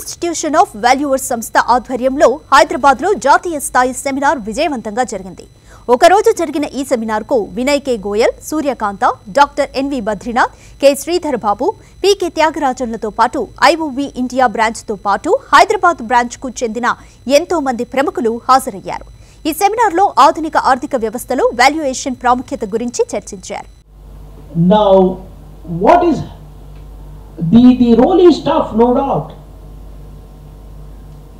Institution of Valuers సంస్థ ఆధ్వర్యంలో హైదరాబాద్లో జాతీయ స్థాయి సెమినార్ విజయవంతంగా జరిగింది. ఒక రోజు జరిగిన ఈ సెమినార్కు Vinay K Goyal, Suryakanta, doctor NV Badrinath, K Sridhar Babu, PK త్యాగరాజన్లతో పాటు IOV ఇండియా బ్రాంచ్తో పాటు హైదరాబాద్ బ్రాంచ్కు చెందిన ఎంతో మంది ప్రముఖులు హాజరయ్యారు. ఈ సెమినార్లో ఆధునిక ఆర్థిక వ్యవస్థలో వాల్యుయేషన్ ప్రాముఖ్యత గురించి చర్చించారు. Now, what is the role is tough, no doubt.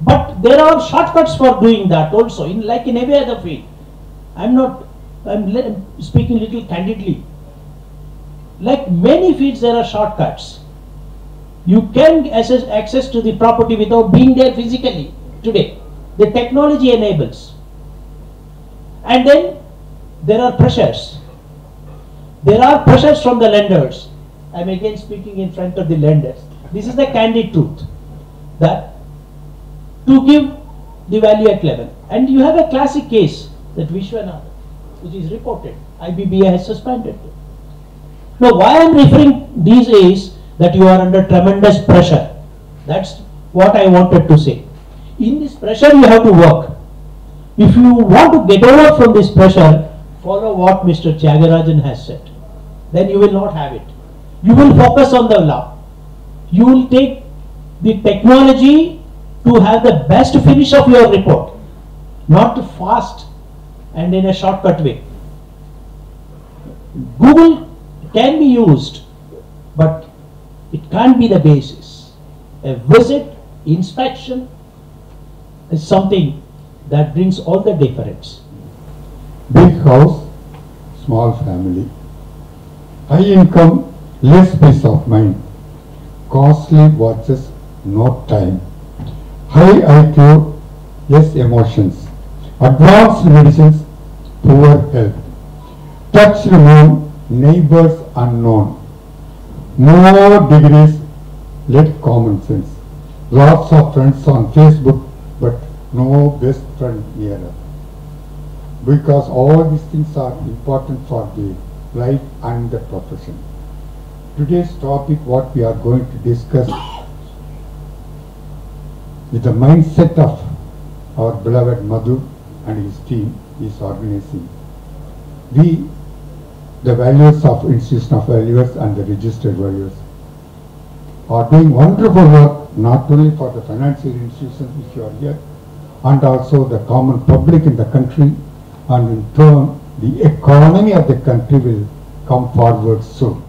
But there are shortcuts for doing that also, like in every other field. I'm speaking little candidly. Like many fields, there are shortcuts. You can access to the property without being there physically today. The technology enables. And then there are pressures. There are pressures from the lenders. I'm again speaking in front of the lenders. This is the candid truth. That to give the value at level. And you have a classic case that Vishwanath, which is reported, IBBA has suspended. Now, why I am referring these is that you are under tremendous pressure. That's what I wanted to say. In this pressure, you have to work. If you want to get over from this pressure, follow what Mr. Chagarajan has said. Then you will not have it. You will focus on the law. You will take the technology to have the best finish of your report, not fast and in a shortcut way. Google can be used, but it can't be the basis. A visit, inspection is something that brings all the difference. Big house, small family. High income, less peace of mind. Costly watches, no time. High IQ, less emotions. Advanced medicines, poor health. Touch removed, neighbors unknown. No degrees, let common sense. Lots of friends on Facebook, but no best friend nearer. Because all these things are important for the life and the profession. Today's topic, what we are going to discuss, with the mindset of our beloved Madhu and his team is organizing. The valuers of Institution of Valuers and the registered valuers are doing wonderful work, not only for the financial institutions which are here, and also the common public in the country, and in turn the economy of the country will come forward soon.